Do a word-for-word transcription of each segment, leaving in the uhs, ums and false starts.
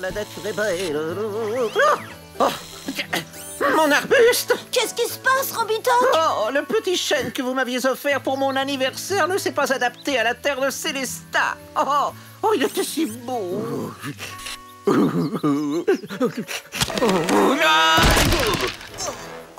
la dette réparée. Oh, mon arbuste! Qu'est-ce qui se passe, Robitoc? Oh, le petit chêne que vous m'aviez offert pour mon anniversaire ne s'est pas adapté à la terre de Célestat. Oh, oh, il était si beau. Oh, non!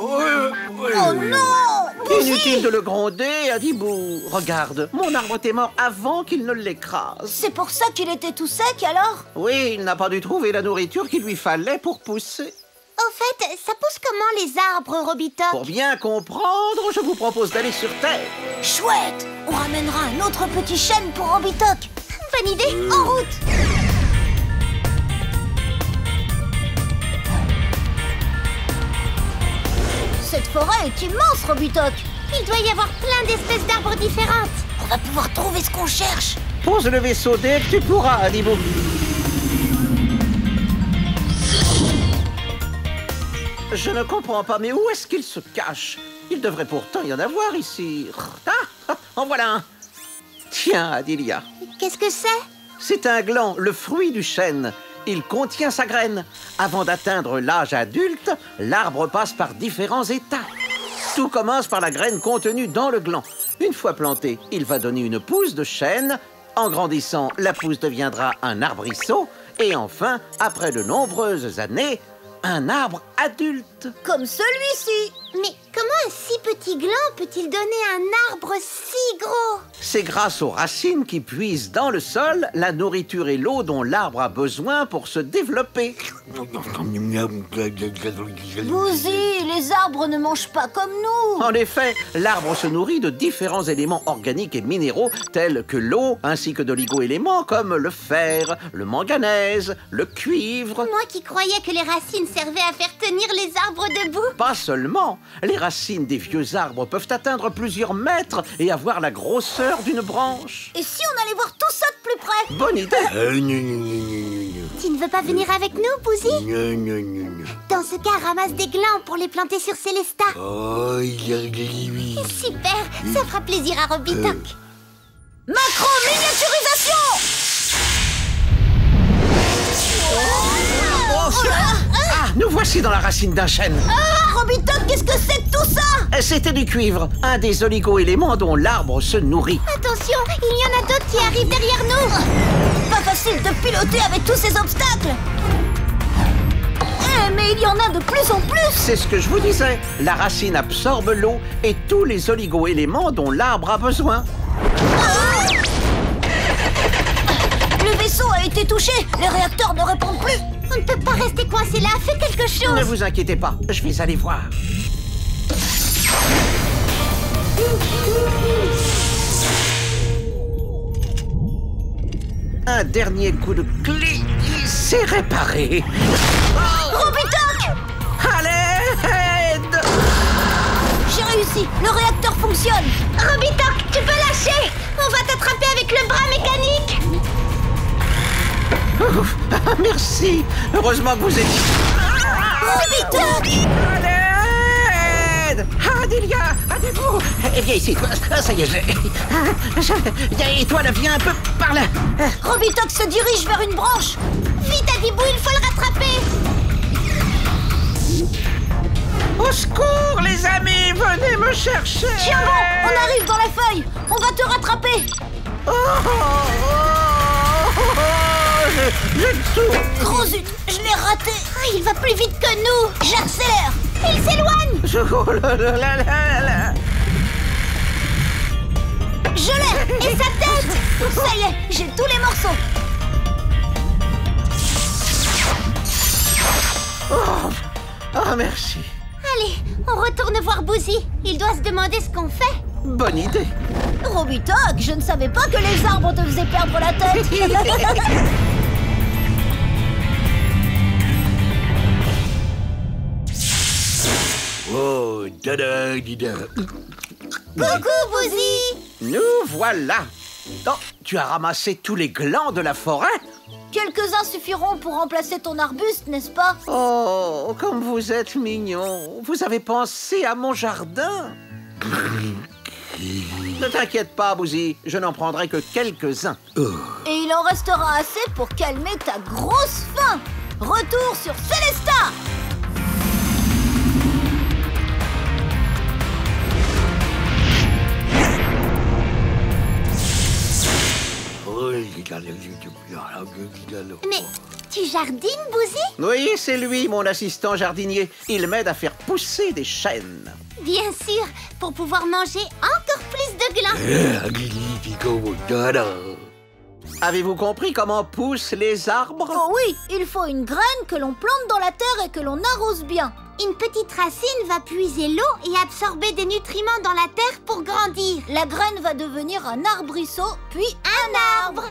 Oh non! Inutile de le gronder, Adibou. Regarde, mon arbre était mort avant qu'il ne l'écrase. C'est pour ça qu'il était tout sec, alors? Oui, il n'a pas dû trouver la nourriture qu'il lui fallait pour pousser. Au fait, ça pousse comment les arbres, Robitoc? Pour bien comprendre, je vous propose d'aller sur Terre. Chouette! On ramènera un autre petit chêne pour Robitoc. Bonne idée, euh... en route! Cette forêt est immense, Robitoc. Il doit y avoir plein d'espèces d'arbres différentes. On va pouvoir trouver ce qu'on cherche. Pose le vaisseau dès que tu pourras, Adibou. Je ne comprends pas, mais où est-ce qu'il se cache? Il devrait pourtant y en avoir ici. Ah, en voilà un. Tiens, Adilia. Qu'est-ce que c'est? C'est un gland, le fruit du chêne. Il contient sa graine. Avant d'atteindre l'âge adulte, l'arbre passe par différents états. Tout commence par la graine contenue dans le gland. Une fois planté, il va donner une pousse de chêne. En grandissant, la pousse deviendra un arbrisseau. Et enfin, après de nombreuses années, un arbre adulte. Comme celui-ci. Mais comment un si petit gland peut-il donner un arbre si gros? C'est grâce aux racines qui puisent dans le sol la nourriture et l'eau dont l'arbre a besoin pour se développer. Bouzy, les arbres ne mangent pas comme nous. En effet, l'arbre se nourrit de différents éléments organiques et minéraux tels que l'eau, ainsi que d'oligo-éléments comme le fer, le manganèse, le cuivre. Moi qui croyais que les racines servaient à faire tenir les arbres debout. Pas seulement. Les racines des vieux arbres peuvent atteindre plusieurs mètres et avoir la grosseur d'une branche. Et si on allait voir tout ça de plus près? Bonne idée. Tu ne veux pas venir avec nous, Poussi? Non, non, non, non. Dans ce cas, ramasse des glands pour les planter sur Célesta. Oh, il y a... oui. Super, ça fera plaisir à Robitoc. Euh... Macro-miniaturisation. Oh, oh, oh là. Nous voici dans la racine d'un chêne. Ah, Robitoc, qu'est-ce que c'est que tout ça? C'était du cuivre, un des oligo-éléments dont l'arbre se nourrit. Attention, il y en a d'autres qui arrivent derrière nous. Pas facile de piloter avec tous ces obstacles. Eh, mais il y en a de plus en plus. C'est ce que je vous disais. La racine absorbe l'eau et tous les oligo-éléments dont l'arbre a besoin. Ah, le vaisseau a été touché. Les réacteurs ne répondent plus. On ne peut pas rester coincé là, fais quelque chose! Ne vous inquiétez pas, je vais aller voir. Un dernier coup de clé, c'est réparé. Oh, Robitoc! À l'aide! J'ai réussi, le réacteur fonctionne. Robitoc, tu peux lâcher! On va t'attraper avec le bras mécanique! Ouf, merci. Heureusement que vous êtes... Robitoc! À l'aide! Adilia! Adibou! Viens ici, toi. Ça y est, je... Et toi, là, viens un peu par là. Robitoc se dirige vers une branche. Vite, Adibou, il faut le rattraper. Au secours, les amis! Venez me chercher! Tiens bon, on arrive dans la feuille. On va te rattraper. Oh, oh, oh. Gros zut, je l'ai raté. Oh, il va plus vite que nous. J'accélère. Il s'éloigne. Oh là là là là. Je l'ai. Et sa tête. Ça y est, j'ai tous les morceaux. Oh, oh merci. Allez, on retourne voir Bouzy. Il doit se demander ce qu'on fait. Bonne idée. Robitoc, je ne savais pas que les arbres te faisaient perdre la tête. Oh, dada, dida. Coucou, Bouzy! Nous voilà! Oh, tu as ramassé tous les glands de la forêt? Quelques-uns suffiront pour remplacer ton arbuste, n'est-ce pas? Oh, comme vous êtes mignon! Vous avez pensé à mon jardin? Ne t'inquiète pas, Bouzy, je n'en prendrai que quelques-uns. Oh. Et il en restera assez pour calmer ta grosse faim! retour sur Célestat. Mais tu jardines, Bouzy? Oui, c'est lui, mon assistant jardinier. Il m'aide à faire pousser des chênes. Bien sûr, pour pouvoir manger encore plus de glain. Avez-vous compris comment poussent les arbres? Oh oui, il faut une graine que l'on plante dans la terre et que l'on arrose bien. Une petite racine va puiser l'eau et absorber des nutriments dans la terre pour grandir. La graine va devenir un arbrisseau, puis un arbre.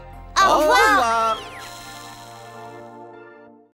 Au revoir. Au revoir.